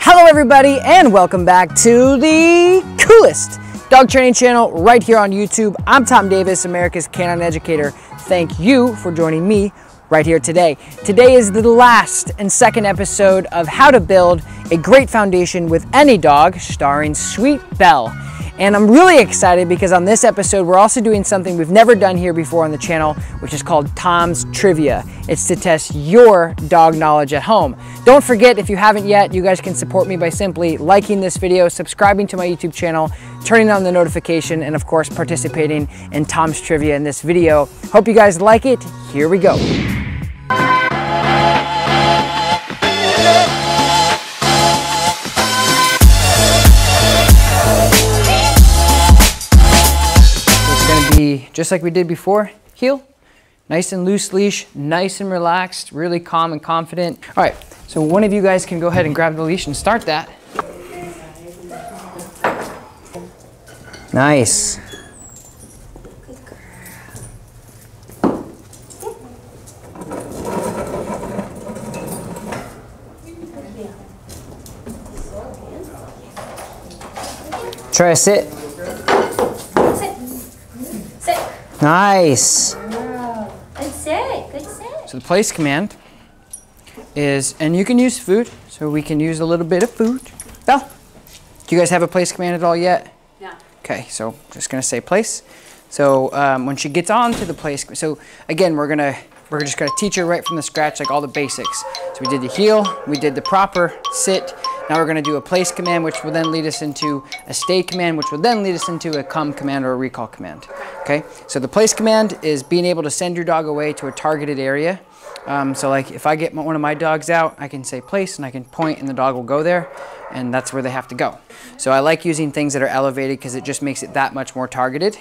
Hello everybody and welcome back to the coolest dog training channel right here on YouTube. I'm Tom Davis, America's Canine Educator. Thank you for joining me right here today. Today is the last and second episode of How to Build a Great Foundation with Any Dog, starring Sweet Belle. And I'm really excited because on this episode, we're also doing something we've never done here before on the channel, which is called Tom's Trivia. It's to test your dog knowledge at home. Don't forget, if you haven't yet, you guys can support me by simply liking this video, subscribing to my YouTube channel, turning on the notification, and of course, participating in Tom's Trivia in this video. Hope you guys like it. Here we go. Just like we did before, heel, nice and loose leash, nice and relaxed, really calm and confident. All right, so one of you guys can go ahead and grab the leash and start that. Nice. Try to sit. Nice. Wow. Good sit, good sit. So the place command is, and you can use food, so we can use a little bit of food. Belle, do you guys have a place command at all yet? No. Okay, so just gonna say place. So when she gets on to the place, so again, we're just gonna teach her right from the scratch, like all the basics. So we did the heel, we did the proper sit. Now we're gonna do a place command, which will then lead us into a stay command, which will then lead us into a come command or a recall command, okay? So the place command is being able to send your dog away to a targeted area. So like if I get one of my dogs out, I can say place and I can point and the dog will go there and that's where they have to go. So I like using things that are elevated because it just makes it that much more targeted.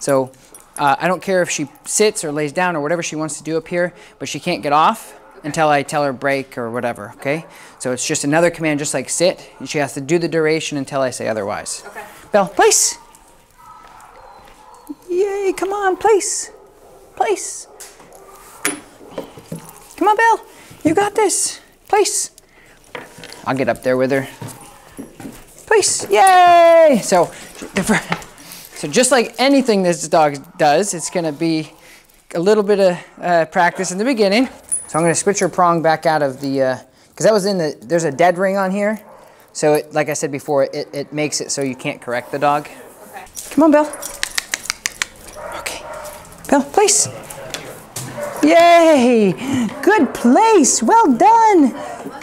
So I don't care if she sits or lays down or whatever she wants to do up here, but she can't get off until I tell her break or whatever, okay? So it's just another command, just like sit, and she has to do the duration until I say otherwise. Okay. Belle, place. Yay, come on, place, place. Come on, Belle, you got this, place. I'll get up there with her. Place, yay! So just like anything this dog does, it's gonna be a little bit of practice in the beginning. So I'm gonna switch her prong back out of the, cause that was in the, there's a dead ring on here. So it, like I said before, it makes it so you can't correct the dog. Okay. Come on, Belle. Okay, Belle, place. Yay, good place, well done.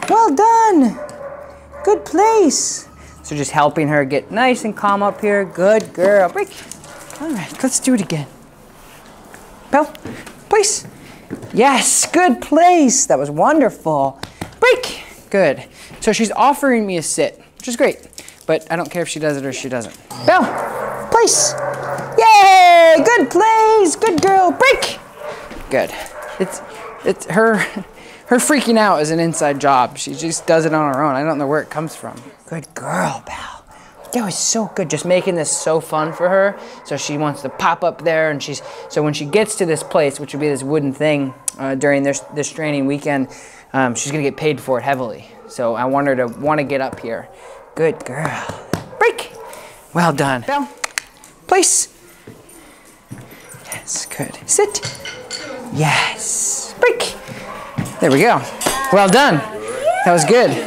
Well done, good place. So just helping her get nice and calm up here. Good girl, break. All right, let's do it again. Belle, place. Yes, good place. That was wonderful. Break. Good. So she's offering me a sit, which is great, but I don't care if she does it or she doesn't. Belle, place. Yay, good place. Good girl. Break. Good. It's her freaking out is an inside job. She just does it on her own. I don't know where it comes from. Good girl, Belle. That was so good, just making this so fun for her. So she wants to pop up there and she's, so when she gets to this place, which would be this wooden thing during this training weekend, she's gonna get paid for it heavily. So I want her to wanna get up here. Good girl. Break. Well done. Belle, place. Yes, good. Sit. Yes. Break. There we go. Well done. That was good. Yes,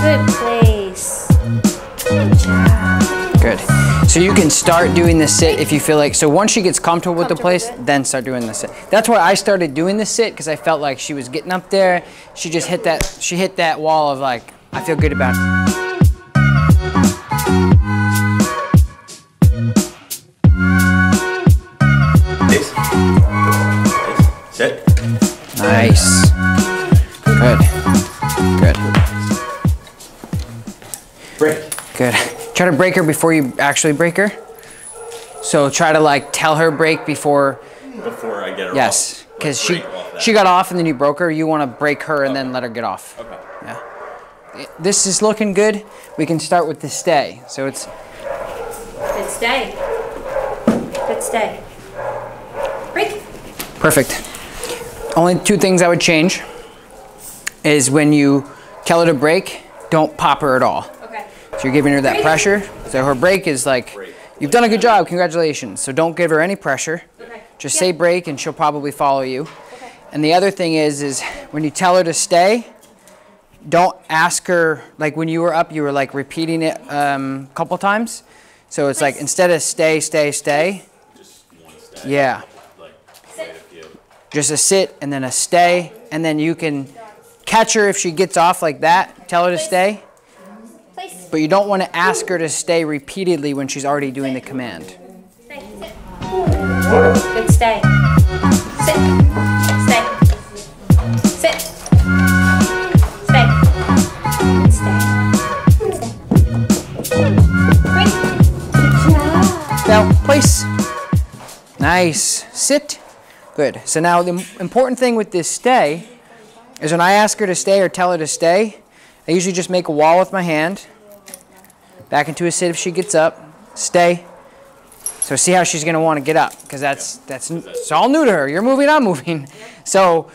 good. Good place. Good job. Good. So you can start doing the sit if you feel like, so once she gets comfortable with the place, then start doing the sit. That's why I started doing the sit, because I felt like she was getting up there. She just hit that, she hit that wall of like, I feel good about it. Good. Try to break her before you actually break her. So try to like tell her break before. Before I get her off. Yes, because she got off and then you broke her. You want to break her and then let her get off. Okay. Yeah. This is looking good. We can start with the stay. So it's. Good stay. it today. Break. Perfect. Only two things I would change is when you tell her to break, don't pop her at all. Okay. So you're giving her that pressure. So her break is like, you've done a good job, congratulations. So don't give her any pressure. Okay. Just say break and she'll probably follow you. Okay. And the other thing is when you tell her to stay, don't ask her, like when you were up, you were like repeating it a couple times. So it's like instead of stay, stay, stay. Just one stay. Yeah. Like, just a sit and then a stay. And then you can catch her if she gets off like that. Tell her to stay. But you don't want to ask her to stay repeatedly when she's already doing the command. Stay, sit. Good stay. Sit. Stay. Sit. Now, place. Nice. Sit. Good. So now the important thing with this stay is when I ask her to stay or tell her to stay, I usually just make a wall with my hand. Back into a sit if she gets up. Stay. So see how she's going to want to get up because that's all new to her. You're moving, I'm moving. So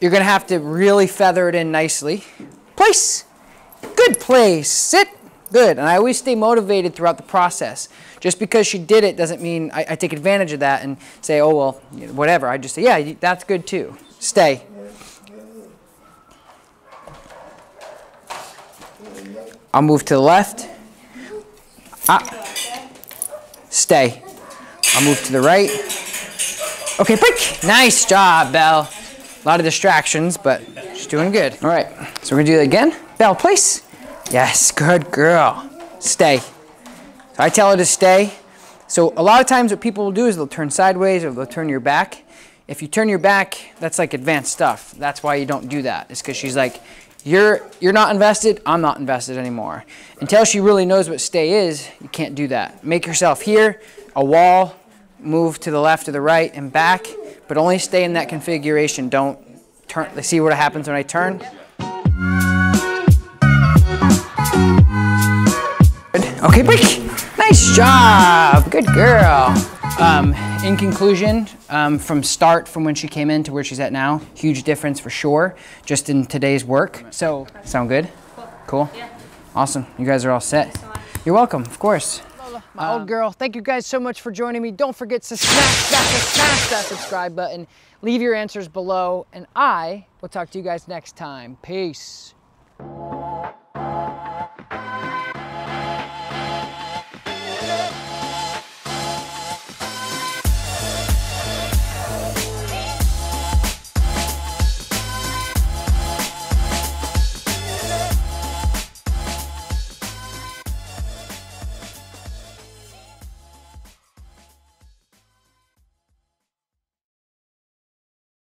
you're going to have to really feather it in nicely. Place. Good place. Sit. Good. And I always stay motivated throughout the process. Just because she did it doesn't mean I take advantage of that and say, oh, well, whatever. I just say, yeah, that's good too. Stay. I'll move to the left. Stay. I'll move to the right. Okay, break. Nice job, Belle. A lot of distractions, but she's doing good. All right, so we're going to do that again. Belle, place. Yes, good girl. Stay. So I tell her to stay. So a lot of times what people will do is they'll turn sideways or they'll turn your back. If you turn your back, that's like advanced stuff. That's why you don't do that. It's because she's like, you're not invested, I'm not invested anymore. Until she really knows what stay is, you can't do that. Make yourself here, a wall, move to the left or the right and back, but only stay in that configuration. Don't turn, see what happens when I turn? Okay, break. Nice job, good girl. In conclusion, from when she came in to where she's at now, huge difference for sure, just in today's work. So, sound good? Cool? Yeah. Awesome, you guys are all set. You're welcome, of course. Lola, my old girl, thank you guys so much for joining me. Don't forget to smash that subscribe button, leave your answers below, and I will talk to you guys next time. Peace.